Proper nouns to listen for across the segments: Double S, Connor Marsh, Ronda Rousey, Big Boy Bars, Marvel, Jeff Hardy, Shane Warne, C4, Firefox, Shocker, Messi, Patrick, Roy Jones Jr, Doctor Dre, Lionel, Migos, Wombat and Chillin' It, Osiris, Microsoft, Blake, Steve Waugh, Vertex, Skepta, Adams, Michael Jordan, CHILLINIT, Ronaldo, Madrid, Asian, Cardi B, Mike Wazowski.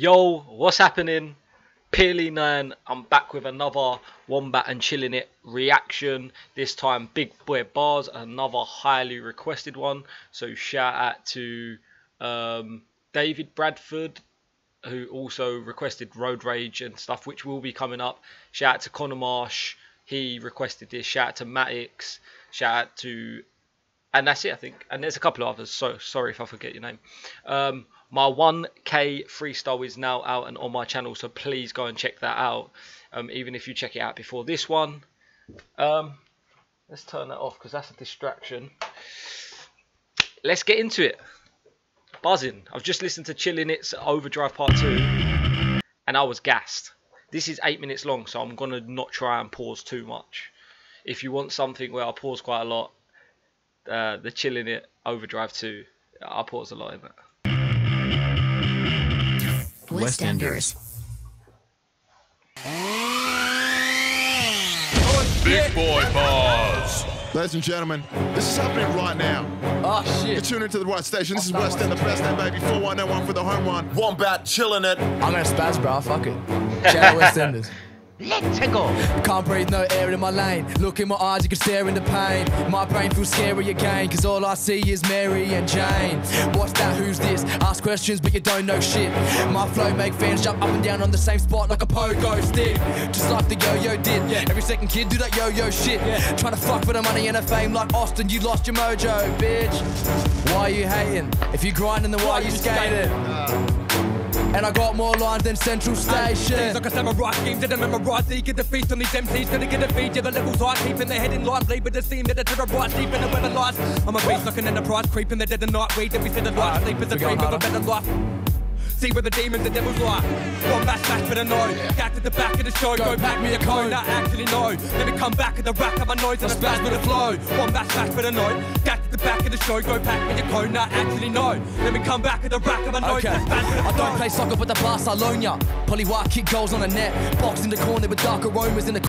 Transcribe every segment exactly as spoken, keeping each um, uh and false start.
Yo, what's happening? Peerly nine, I'm back with another Wombat and Chillin' It reaction. This time, Big Boy Bars, another highly requested one. So shout out to um, David Bradford, who also requested Road Rage and stuff, which will be coming up. Shout out to Connor Marsh, he requested this. Shout out to Maddox. Shout out to... And that's it, I think. And there's a couple of others, so sorry if I forget your name. Um, my one K freestyle is now out and on my channel, so please go and check that out, um, even if you check it out before this one. Um, let's turn that off because that's a distraction. Let's get into it. Buzzing. I've just listened to Chillin' It's Overdrive Part two, and I was gassed. This is eight minutes long, so I'm going to not try and pause too much. If you want something where I pause quite a lot, Uh, the Chillin' It Overdrive two. I'll pause a lot in that. Westenders. Big Boy Bars. Ladies and gentlemen, this is happening right now. Oh shit. You're tuning into the right station. This is West and the best name, baby. four one oh one for the home one. Wombat Chillin' It. I'm in spaz, bro. Fuck it. Shout out Westenders. Let's go. Can't breathe, no air in my lane. Look in my eyes, you can stare in the pain. My brain feels scary again, cause all I see is Mary and Jane. Watch that, who's this? Ask questions, but you don't know shit. My flow make fans jump up and down on the same spot like a pogo stick. Just like the yo-yo did. Yeah. Every second kid do that yo-yo shit. Yeah. Trying to fuck for the money and the fame like Austin, you lost your mojo, bitch. Why are you hating? If you grinding, then why, why are you skating? Uh. And I got more lines than Central Station. Like a samurai schemes and I memorize that you get the feast on these M Cs. Gonna get a feed, yeah, the levels high, keeping their head in line. Play with the scene that I did a right, deep in the weather lies. I'm a beast like an enterprise, creeping the dead of night. Weed every set of life, sleep is a dream of a better life. See where the demons and devils lie. One bash, bash, but I know. Back to the back of the show, go back me a cone. I actually know. Let me come back at the rack of my noise and a splash with a flow. One bash, bash, but I know. Back to the back of the show, go back me a cone. I actually know. Let me come back at the rack of my noise and a splash with a flow. I don't play soccer with the Barcelona. Polly White kick goals on the net. Box in the corner with dark aromas in the.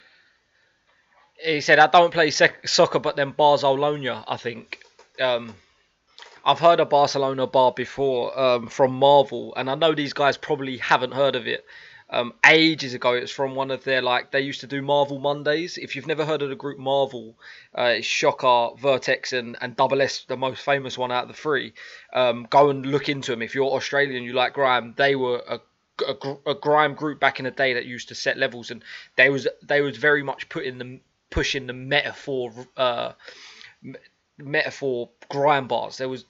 He said, I don't play soccer, but then Barcelona, I think. Um. I've heard of Barcelona bar before um, from Marvel, and I know these guys probably haven't heard of it. Um, ages ago, it's from one of their, like, they used to do Marvel Mondays. If you've never heard of the group Marvel, uh, it's Shocker, Vertex, and, and Double S, the most famous one out of the three. Um, go and look into them. If you're Australian, you like grime, they were a A, a grime group back in the day that used to set levels, and they was they was very much putting the pushing the metaphor. Uh, metaphor grime bars. There was,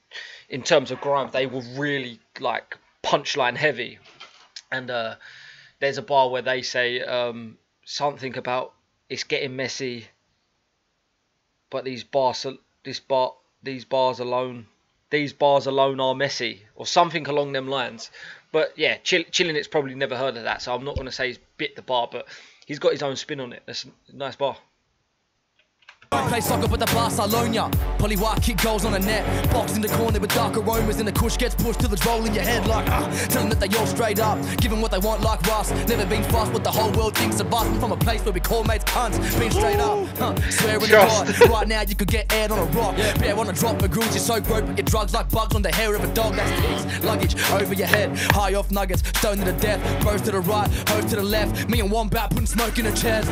in terms of grime, they were really like punchline heavy, and uh there's a bar where they say um something about it's getting messy, but these bars this bar these bars alone these bars alone are messy, or something along them lines. But yeah, chill, chilling it's probably never heard of that, so I'm not going to say he's bit the bar, but he's got his own spin on it. That's a nice bar. I play soccer with the Barcelona. Polly White kick goals on the net. Box in the corner with dark aromas and the kush gets pushed till it's rolling your head like uh, tell them that they all straight up, give them what they want like Russ. Never been fast, what the whole world thinks of us. From a place where we call mates cunts. Been straight up, huh, swearing to God. Right now you could get aired on a rock. Yeah. Bear on a drop of grooves, you're so broke, but your drugs like bugs on the hair of a dog. That's kicks, luggage over your head. High off nuggets, stoned to the death. Bros to the right, hoes to the left. Me and Wombat putting smoke in the chest.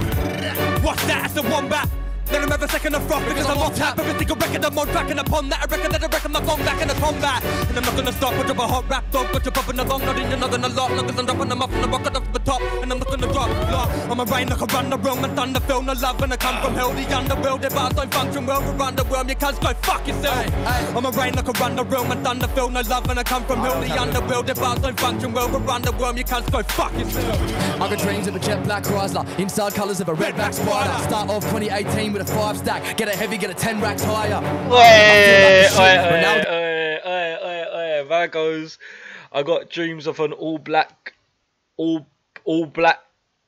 What's that? It's the Wombat. Let him have a second of rock because, because I'm on tap. Every single record I'm on track, and upon that I reckon that I reckon I'm going back in the combat. And I'm not gonna stop, I drop a hot rap dog. Got you popping along, not in another a lot. Long as I'm dropping them up and I rock it off the top. And I'm not gonna drop, lock. I'm a rain like a run the realm and thunder film. No love and I come from hell, the underworld. If I don't function well, we're underwhelmed. You cuz go fuck yourself. Aye, aye. I'm a rain like a run the realm and thunder film. No love and I come from hell, the underworld. If I don't function well, we're underwhelmed. You cuz go fuck yourself. I got dreams of a jet black Chrysler, inside colours of a redback spider. Start off twenty eighteen with a five stack, get a heavy, get a ten racks higher. Hey, hey, hey, hey, there goes. I got dreams of an all black, all all black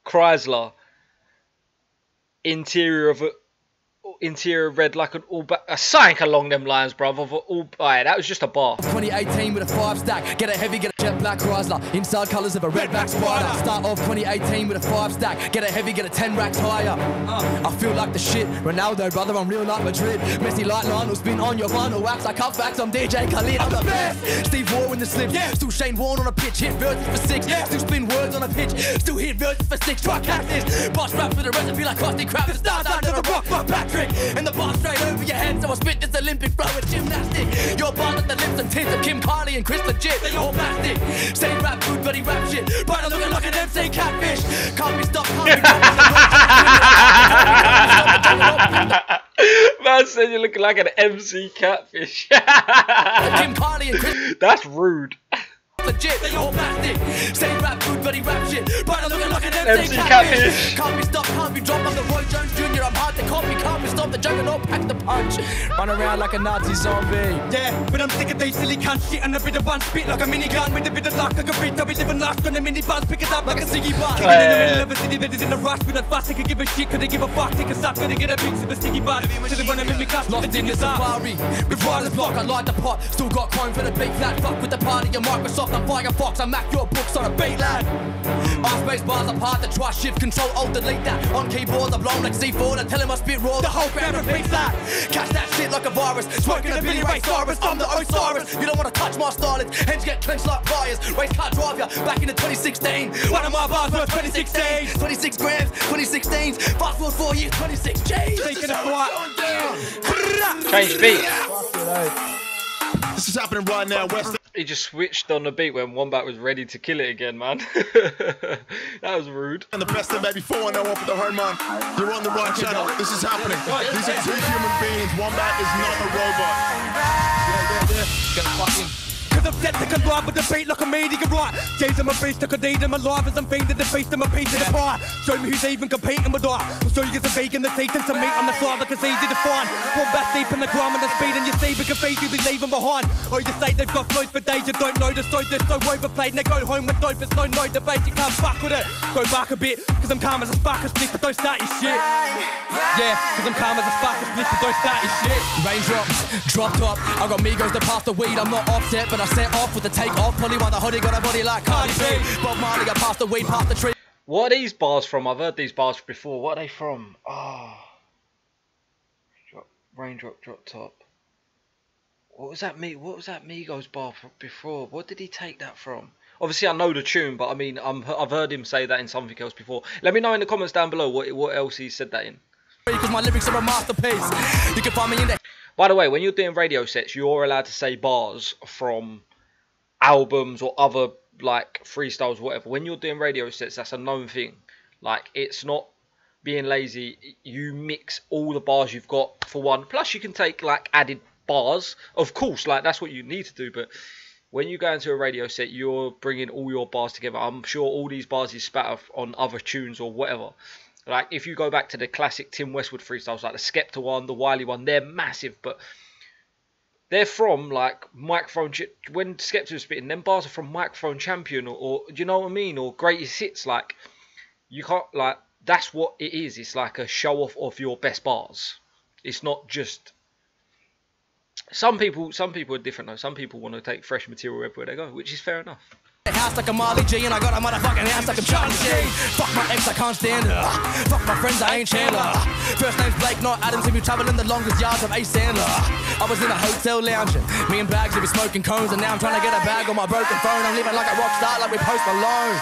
Chrysler. Interior of a interior red like an all black. A sign along them lines, bruv. Of all, all right, that was just a bar. twenty eighteen with a five stack, get a heavy, get. A Jet black Chrysler, inside colours of a redback spider. Start off twenty eighteen with a five stack. Get it heavy, get it ten racks higher. Uh, I feel like the shit. Ronaldo, brother, I'm real like Madrid. Messi like Lionel, spin on your vinyl wax. I cut facts, I'm D J Khalid, I'm, I'm the best. best. Steve Waugh in the slip, yeah. Still Shane Warne on a pitch. Hit Vertex for six, yeah. Still spin words on a pitch. Still hit Vertex for six. Try catch this. Boss rap with a recipe like crusty crap. The stars out to the rock by Patrick. And the bar straight over your head, so I spit this Olympic flow with gymnastic. Your bar at the lips and tits of Kim Carly and Chris legit. They all plastic. Say rap food, but he rap shit. But I'm looking like an M C catfish. Can't be stopped, can't be stopped. Man said you look like an M C catfish. That's rude. Legit, they all plastic. Say rap food, but he rap shit. But I'm looking like an M C catfish. Can't be stopped, can't be dropped. I'm the Roy Jones Junior I'm hard to copy. Can't be stopped, the juggernaut pack the punch. Run around like a Nazi zombie. Yeah, but I'm sick of these silly cunts shit. And a bit of one spit like a minigun. With a bit of luck, I could beat up. We live in luck on a mini bus. Pick it up like a ciggy bus. Even in the middle of a city that is in a rush. With a fuss, they could give a shit. Could they give a fuck? Take a suck, could they get a piece of a sticky bus? So they wanna mimic us. Locked in your safari. With riders block, I light the pot. Still got chrome for the big flat. Fuck with the party, your Microsoft. I'm Firefox, I mac your books on a beat, lad. Our space bars apart, the try shift, control, alt, delete that. On keyboard, I'm blown like C four, and tell him I spit raw. The whole band repeats that. Catch that shit like a virus. Smoking a billy race Cyrus, I'm the Osiris. You don't want to touch my starlets, hands get clenched like pliers. Race car drive ya, back into twenty sixteen. One of my bars were twenty sixteen. twenty-six grams, twenty sixteens. Fast forward four years, twenty-six G's. Taking a fight. Change beat. This is happening right now, West. He just switched on the beat when Wombat was ready to kill it again, man. That was rude. And the best thing baby four and oh for the home man. You're on the right channel. This is happening. These are two human beings. Wombat is not a robot. Yeah, yeah, yeah. Gonna fuck him. Cause I'm dead to can ride with the beat like a media right. James, I'm a beast, I could eat them alive as I'm fiending the feast, I'm a piece of the pie. Show me who's even competing with I. I'll show you as a vegan that's eating some meat on the side like it's easy to find. One back deep in the grime and the speed and you see we can feed you, we leave them behind. Oh, you say they've got flows for days, you don't know the so they're so overplayed and they go home with dope, it's no no debate, you can't fuck with it. Go back a bit, cause I'm calm as a spark of stick, but don't start your shit. Yeah, cause I'm calm as a spark of stick, but don't start your shit. Raindrops, drop top, I got Migos to pass the weed, I'm not offset, but I set off with a take off, probably why the hoodie got a body like Cardi B. Bob Marley got past the weed, past the tree. What are these bars from? I've heard these bars before. What are they from? Oh. Drop, raindrop, drop top. What was that me? What was that Migos bar before? What did he take that from? Obviously, I know the tune, but I mean, I'm, I've heard him say that in something else before. Let me know in the comments down below what what else he said that in. Because my lyrics are a masterpiece. You can find me in there. By the way, when you're doing radio sets, you're allowed to say bars from albums or other, like, freestyles, whatever. When you're doing radio sets, that's a known thing. Like, it's not being lazy. You mix all the bars you've got for one. Plus, you can take, like, added bars. Of course, like, that's what you need to do. But when you go into a radio set, you're bringing all your bars together. I'm sure all these bars is spat off on other tunes or whatever. Like, if you go back to the classic Tim Westwood freestyles, like the Skepta one, the Wiley one, they're massive, but they're from, like, microphone... When Skepta was spitting, them bars are from Microphone Champion, or, or, do you know what I mean? Or Greatest Hits, like, you can't, like, that's what it is. It's like a show-off of your best bars. It's not just... Some people, some people are different, though. Some people want to take fresh material everywhere they go, which is fair enough. House like a Marley G, and I got a motherfucking house like a Charlie G. Fuck my ex, I can't stand her. Fuck my friends, I ain't Chandler. First name's Blake, not Adams. If you travel in the longest yards of Ace Sandler. I was in a hotel lounging, me and Bags, we be smoking cones, and now I'm trying to get a bag on my broken phone. I'm living like a rock star, like we Post Malone.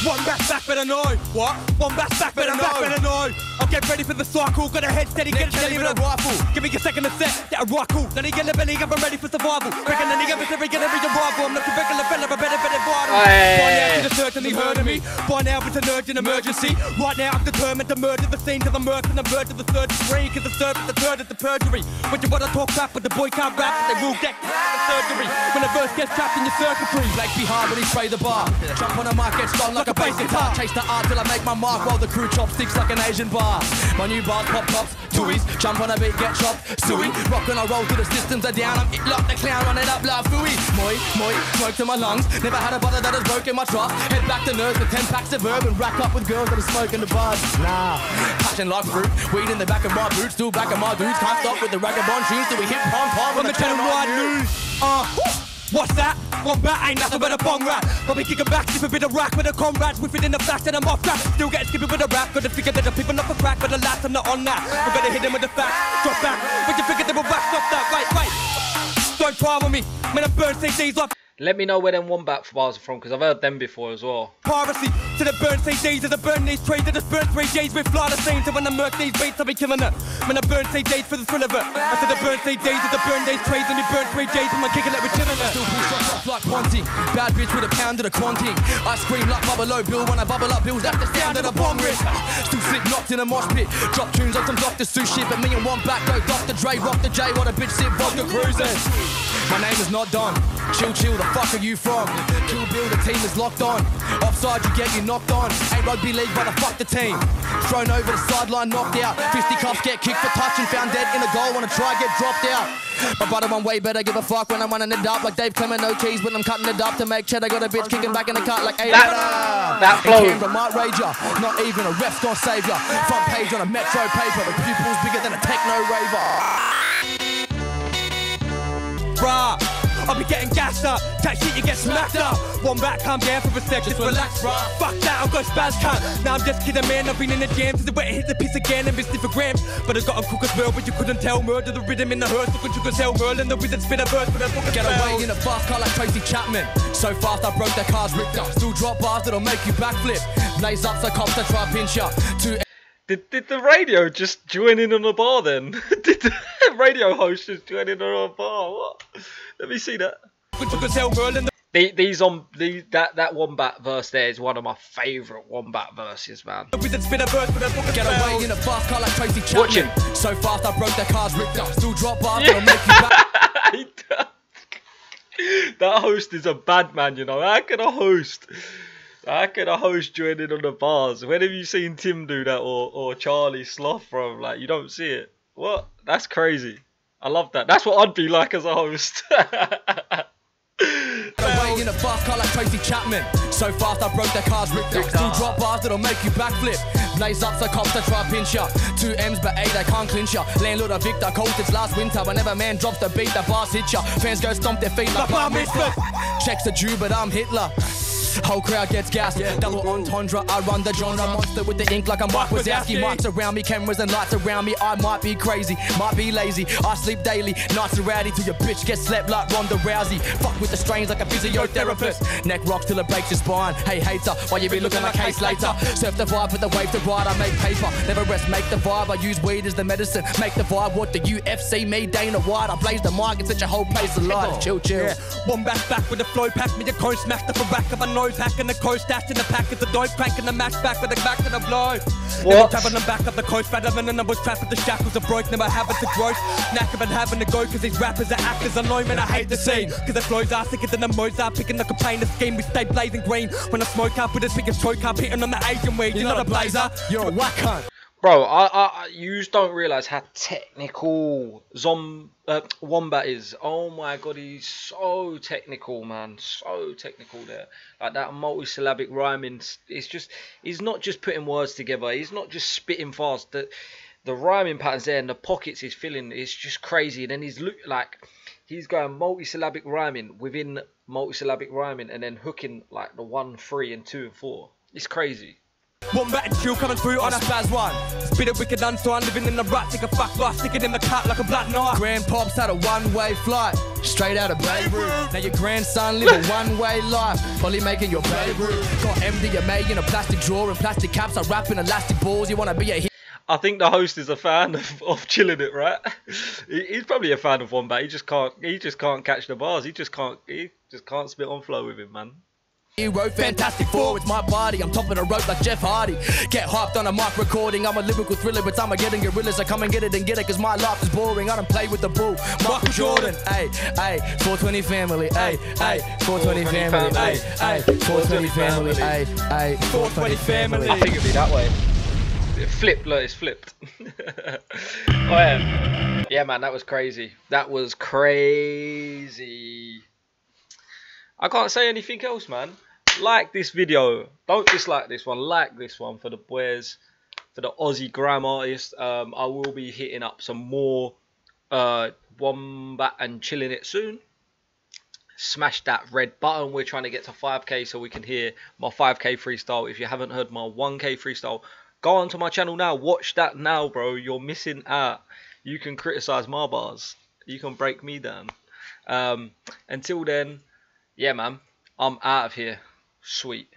One back, back, better know. What? One back, back, better know. Back, better know. I'll get ready for the cycle. Got a head steady, get it steady with a rifle. Give me a second to set, get a rifle. Then he get a belly, I'm ready for survival. Reckon the nigga, every get every arrival. I'm looking regular, fella, but better, better, better. By now you just certainly heard of me. By now it's an urgent emergency. Right now I'm determined to murder the scene. Cause I'm murking the verge of the third degree. Cause the third is the third is the perjury. When you wanna talk back, but the boy can't rap, but they will get the surgery. When the verse gets trapped in your circuitry. Blake's behind when he spray the bar. Jump on a mic, gets gone like, like a bass guitar. Chase the art till I make my mark while the crew chops sticks like an Asian bar. My new bar pop tops, twoies. Jump on a beat, get chopped, suey. Rock and I roll till the systems are down. I'm it like the clown, run it up like fooey. Moi, moi, smoke to my lungs. Never had a bottle that has broken my trust. Head back to nerds with ten packs of herb and rack up with girls that are smoking the bars. Nah, passion like fruit, weed in the back of my boots, still back of my dudes. Can't stop with the ragabond tunes till we hit pom pom on the channel wide news. Uh, what's that? that Wombat ain't nothing but a bong rat. But we kicking back, sipping a bit of rack with the comrades, whiffing in the flash and I'm off track. Still getting skipping with a rap, got to figure that the people not for crack, but the lads I'm not on that. I'm gonna hit them with the facts, drop back. But you figure they were whacked off that, right, right. Don't try on me, man, I burn C Ds off. Let me know where them Wombat bars are from, because I've heard them before as well. Piracy to the burn C Ds, as I burn these trades, I just burn three J's with flawless scenes. So when I murk these beats, I'll be killing it. When I burn C Ds for the thrill of it. I said I burn C Ds, as I burn these trades, and we burn three J's from my kicking like we're chilling it. Still pull shots off like Ponting, bad bitch with a pound of the quanting. I scream like Bubble O Bill when I bubble up bills, that's the sound of the bomb risk. Still sit knocked in a mosh pit, drop tunes on some Doctor Sue shit, but me and Wombat go Doctor Dre, rock the J, what a bitch sit vodka cruising. My name is not Don, chill chill. The fuck are you from? Kill Bill, the team is locked on. Offside, you get you knocked on. Ain't rugby league, but I fuck the team. Thrown over the sideline, knocked out. Fisticuffs get kicked for touch and found dead in a goal. Wanna try, get dropped out. My brother, I'm way better, give a fuck when I'm running it up. Like Dave Clement, no keys when I'm cutting it up. To make cheddar, got a bitch kicking back in the cut like that, Ada. That flow. Might rage ya. Not even a ref's gonna save ya. Front page on a Metro paper. The pupil's bigger than a techno raver. Bruh. I'll be getting gassed up, that shit you get smacked up. Wombat, calm down for a sec, just relax, bro. Fuck that, I've got spaz cunt. Now I'm just kidding, man, I've been in the jam since the wet hit the piss again and missed it for grams. But I got a cook as well, but you couldn't tell. Murder the rhythm in the hearse, look what you can tell. Merlin, the wizard's been a verse, but I fucking get away in a fast car like Tracy Chapman. So fast I broke their cars ripped up. Still drop bars that'll make you backflip. Blaze up so cops that try pinch up. Two Did, did the radio just join in on a bar then? Did the radio host just join in on a bar? What? Let me see that. The, these on the, that that Wombat verse there is one of my favourite Wombat verses, man. Get away in a fast car like Tracy Chapman. Watch him. So fast I broke their cars ripped up. Still drop bars that'll make you back. He does. That host is a bad man, you know. How can a host? How can a host join in on the bars? When have you seen Tim do that or, or Charlie Sloth from? Like, you don't see it. What? That's crazy. I love that. That's what I'd be like as a host. Away in a fast car like Tracy Chapman. So fast I broke their cars ripped up. Still drop bars that'll make you backflip. Blaze up so cops that try pinch ya. Two M's but A they can't clinch ya. Landlord a victor cold it's last winter. Whenever man drops the beat the bars hit ya. Fans go stomp their feet like bar mitzvah. Checks a Jew but I'm Hitler. Whole crowd gets gassed, yeah. Double entendre, I run the genre. Monster with the ink like I'm Mike Wazowski. Mics around me, cameras and lights around me. I might be crazy, might be lazy. I sleep daily, nights are rowdy. Till your bitch gets slept like Ronda Rousey. Fuck with the strains like a physiotherapist. Neck rocks till it breaks your spine. Hey hater, why you be looking like case later? Surf the vibe for the wave to ride. I make paper, never rest, make the vibe. I use weed as the medicine, make the vibe. What the U F C, me Dana White. I blaze the mic and set your whole place alive. Chill, chill, yeah. One back back with the flow pack. Me your cone smacked up the back of a nose. Hacking the coast, dash in the pack of the dope, cranking the match back with the back of the blow. What? Tapping them back up the coast, rattling and I was trapped with the shackles of broke. Never habit to gross, knack of having to go, cause these rappers are actors. I know, man, I hate the scene, cause the flows are sicker than the Mozart. Picking the campaign, the scheme, we stay blazing green. When I smoke up with the biggest choke up, hitting on the Asian weed. You're, You're not a blazer, you're a whack hunt. Bro, I, I, you just don't realise how technical Zom, uh, Wombat is. Oh my god, he's so technical, man. So technical there. Like that multi-syllabic rhyming. It's just, he's not just putting words together. He's not just spitting fast. The, the rhyming patterns there and the pockets he's filling is just crazy. And then he's look like, he's going multi-syllabic rhyming within multi-syllabic rhyming. And then hooking like the one, three and two and four. It's crazy. Wombat and chill coming through on a spaz one. Spit a wicked unsigned, living in the rut. Take a fuck life, sticking in the cut like a black knife. Grandpops had a one-way flight, straight out of Babe Ruth. Now your grandson living a one-way life, probably making your Babe Ruth. Got M D M A in a plastic drawer and plastic caps. I wrap in elastic balls, you wanna be a hit. I think the host is a fan of, of Chillin' It, right? He's probably a fan of Wombat. He just can't, he just can't catch the bars. He just can't, he just can't spit on flow with him, man. Hero, fantastic four, it's my body. I'm top of the rope like Jeff Hardy. Get hyped on a mic recording. I'm a lyrical thriller, but I'm a getting gorillas. I come and get it and get it, cause my life is boring. I don't play with the bull. Michael Jordan, ayy, ayy, four twenty family, ayy, ayy, four twenty family, ayy, ayy, four twenty family, ayy, ayy, four twenty family. I think it'd be that way. It flipped, look, it's flipped. Oh, yeah. Yeah, man, that was crazy. That was crazy. I can't say anything else, man. Like this video, don't dislike this one, like this one for the boys, for the Aussie gram artist. um, I will be hitting up some more uh, Wombat and Chillin' It soon, smash that red button. We're trying to get to five K so we can hear my five K freestyle. If you haven't heard my one K freestyle, go onto my channel now. Watch that now, bro. You're missing out. You can criticize my bars. You can break me down. Um, until then, yeah, man, I'm out of here. Sweet.